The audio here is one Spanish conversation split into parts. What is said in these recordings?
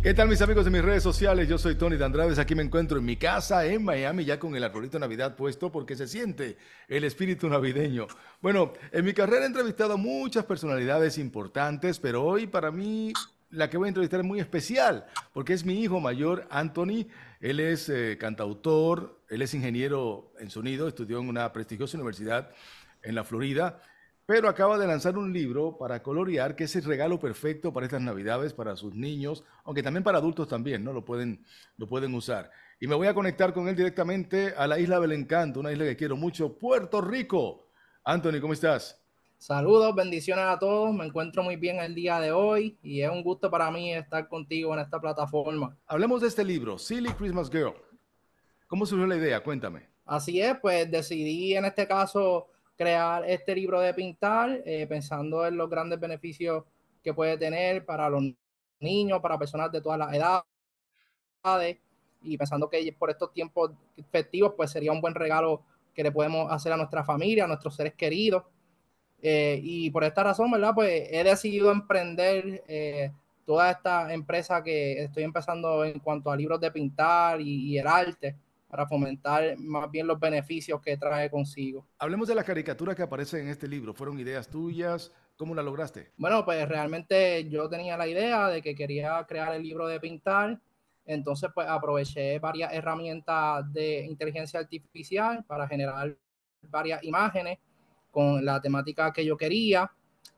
¿Qué tal mis amigos de mis redes sociales? Yo soy Tony Dandrades, aquí me encuentro en mi casa en Miami ya con el arbolito de Navidad puesto porque se siente el espíritu navideño. Bueno, en mi carrera he entrevistado a muchas personalidades importantes, pero hoy para mí la que voy a entrevistar es muy especial porque es mi hijo mayor, Anthony. Él es cantautor, él es ingeniero en sonido, estudió en una prestigiosa universidad en la Florida, pero acaba de lanzar un libro para colorear, que es el regalo perfecto para estas Navidades, para sus niños, aunque también para adultos también, ¿no? Lo pueden usar. Y me voy a conectar con él directamente a la Isla del Encanto, una isla que quiero mucho, Puerto Rico. Anthony, ¿cómo estás? Saludos, bendiciones a todos. Me encuentro muy bien el día de hoy y es un gusto para mí estar contigo en esta plataforma. Hablemos de este libro, Silly Christmas Girl. ¿Cómo surgió la idea? Cuéntame. Así es, pues decidí en este caso crear este libro de pintar, pensando en los grandes beneficios que puede tener para los niños, para personas de todas las edades, y pensando que por estos tiempos festivos, pues sería un buen regalo que le podemos hacer a nuestra familia, a nuestros seres queridos. Y por esta razón, ¿verdad? Pues he decidido emprender toda esta empresa que estoy empezando en cuanto a libros de pintar y el arte, para fomentar más bien los beneficios que trae consigo. Hablemos de las caricaturas que aparecen en este libro. ¿Fueron ideas tuyas? ¿Cómo la lograste? Bueno, pues realmente yo tenía la idea de que quería crear el libro de pintar. Entonces, pues aproveché varias herramientas de inteligencia artificial para generar varias imágenes con la temática que yo quería.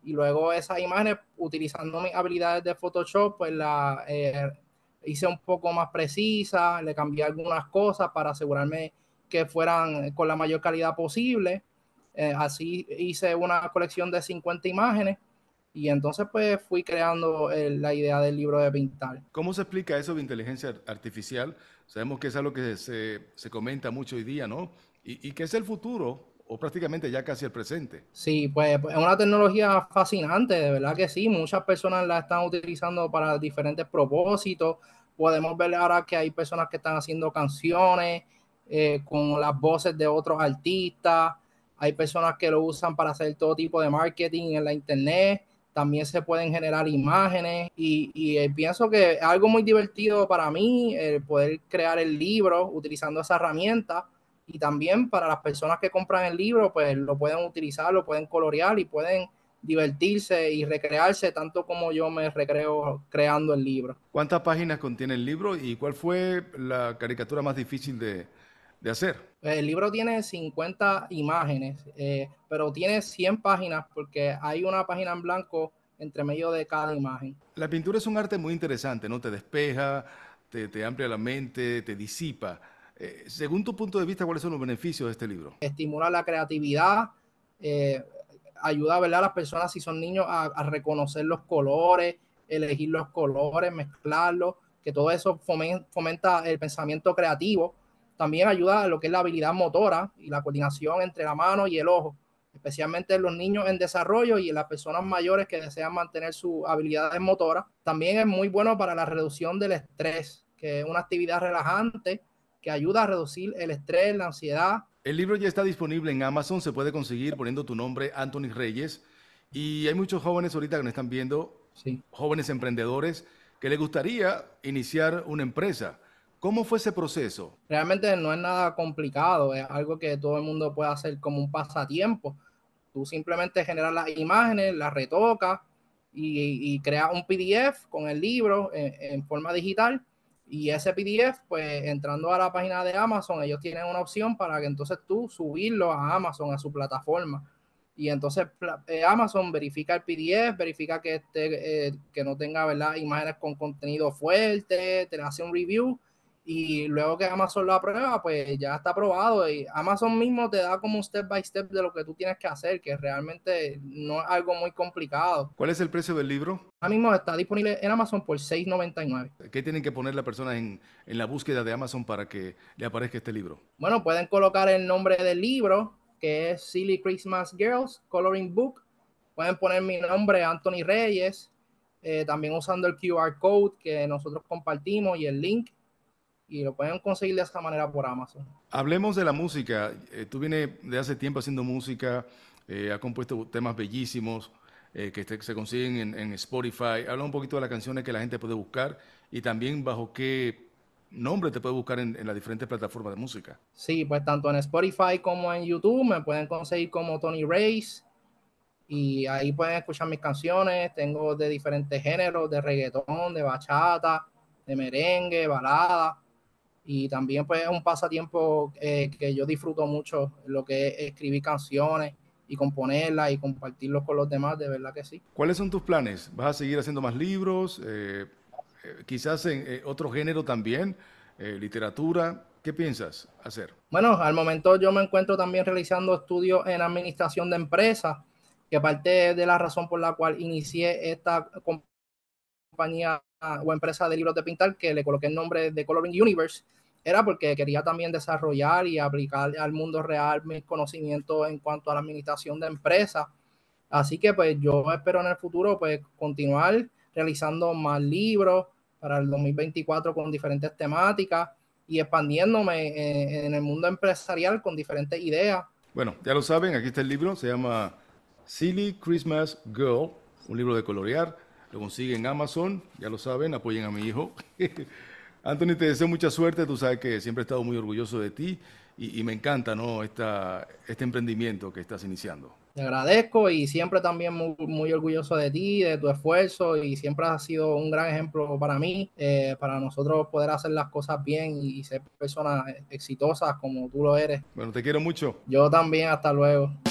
Y luego esas imágenes, utilizando mis habilidades de Photoshop, pues la hice un poco más precisa, le cambié algunas cosas para asegurarme que fueran con la mayor calidad posible. Así hice una colección de 50 imágenes y entonces pues fui creando la idea del libro de pintar. ¿Cómo se explica eso de inteligencia artificial? Sabemos que es algo que se comenta mucho hoy día, ¿no? Y que es el futuro, o prácticamente ya casi el presente. Sí, pues es una tecnología fascinante, de verdad que sí. Muchas personas la están utilizando para diferentes propósitos. Podemos ver ahora que hay personas que están haciendo canciones con las voces de otros artistas. Hay personas que lo usan para hacer todo tipo de marketing en la internet. También se pueden generar imágenes. Y pienso que es algo muy divertido para mí el poder crear el libro utilizando esa herramienta. Y también para las personas que compran el libro, pues lo pueden utilizar, lo pueden colorear y pueden divertirse y recrearse tanto como yo me recreo creando el libro. ¿Cuántas páginas contiene el libro y cuál fue la caricatura más difícil de hacer? El libro tiene 50 imágenes, pero tiene 100 páginas porque hay una página en blanco entre medio de cada imagen. La pintura es un arte muy interesante, ¿no? Te despeja, te amplia la mente, te disipa. Según tu punto de vista, ¿cuáles son los beneficios de este libro? Estimula la creatividad, ayuda, ¿verdad?, a las personas, si son niños, a reconocer los colores, elegir los colores, mezclarlos, que todo eso fomenta el pensamiento creativo. También ayuda a lo que es la habilidad motora y la coordinación entre la mano y el ojo, especialmente en los niños en desarrollo y en las personas mayores que desean mantener sus habilidades motoras. También es muy bueno para la reducción del estrés, que es una actividad relajante que ayuda a reducir el estrés, la ansiedad. El libro ya está disponible en Amazon, se puede conseguir poniendo tu nombre, Anthony Reyes, y hay muchos jóvenes ahorita que nos están viendo, sí, jóvenes emprendedores, que les gustaría iniciar una empresa. ¿Cómo fue ese proceso? Realmente no es nada complicado, es algo que todo el mundo puede hacer como un pasatiempo. Tú simplemente generas las imágenes, las retocas y creas un PDF con el libro en forma digital. Y ese PDF, pues entrando a la página de Amazon, ellos tienen una opción para que entonces tú subirlo a Amazon, a su plataforma. Y entonces Amazon verifica el PDF, verifica que, que no tenga, ¿verdad?, imágenes con contenido fuerte, te hace un review. Y luego que Amazon lo aprueba, pues ya está aprobado. Y Amazon mismo te da como un step by step de lo que tú tienes que hacer, que realmente no es algo muy complicado. ¿Cuál es el precio del libro? Ahora mismo está disponible en Amazon por $6.99. ¿Qué tienen que poner las personas en la búsqueda de Amazon para que le aparezca este libro? Bueno, pueden colocar el nombre del libro, que es Silly Christmas Girls, Coloring Book. Pueden poner mi nombre, Anthony Reyes, también usando el QR code que nosotros compartimos y el link. Y lo pueden conseguir de esta manera por Amazon. Hablemos de la música. Tú vienes de hace tiempo haciendo música, has compuesto temas bellísimos. que se consiguen en Spotify. Habla un poquito de las canciones que la gente puede buscar y también bajo qué nombre te puede buscar en las diferentes plataformas de música. Sí, pues tanto en Spotify como en YouTube me pueden conseguir como Tony Reyes y ahí pueden escuchar mis canciones. Tengo de diferentes géneros, de reggaetón, de bachata, de merengue, balada. Y también pues es un pasatiempo que yo disfruto mucho, lo que es escribir canciones y componerlas y compartirlos con los demás, de verdad que sí. ¿Cuáles son tus planes? ¿Vas a seguir haciendo más libros? Quizás en otro género también, literatura. ¿Qué piensas hacer? Bueno, al momento yo me encuentro también realizando estudios en administración de empresas, que parte de la razón por la cual inicié esta compañía o empresa de libros de pintar, que le coloqué el nombre de Coloring Universe, era porque quería también desarrollar y aplicar al mundo real mis conocimientos en cuanto a la administración de empresas. Así que pues yo espero en el futuro pues continuar realizando más libros para el 2024 con diferentes temáticas y expandiéndome en el mundo empresarial con diferentes ideas. Bueno, ya lo saben, aquí está el libro, se llama Silly Christmas Girl, un libro de colorear, lo consiguen en Amazon, ya lo saben, apoyen a mi hijo. Anthony, te deseo mucha suerte, tú sabes que siempre he estado muy orgulloso de ti y me encanta, ¿no?, este emprendimiento que estás iniciando. Te agradezco y siempre también muy, muy orgulloso de ti, de tu esfuerzo y siempre has sido un gran ejemplo para mí, para nosotros poder hacer las cosas bien y ser personas exitosas como tú lo eres. Bueno, te quiero mucho. Yo también, hasta luego.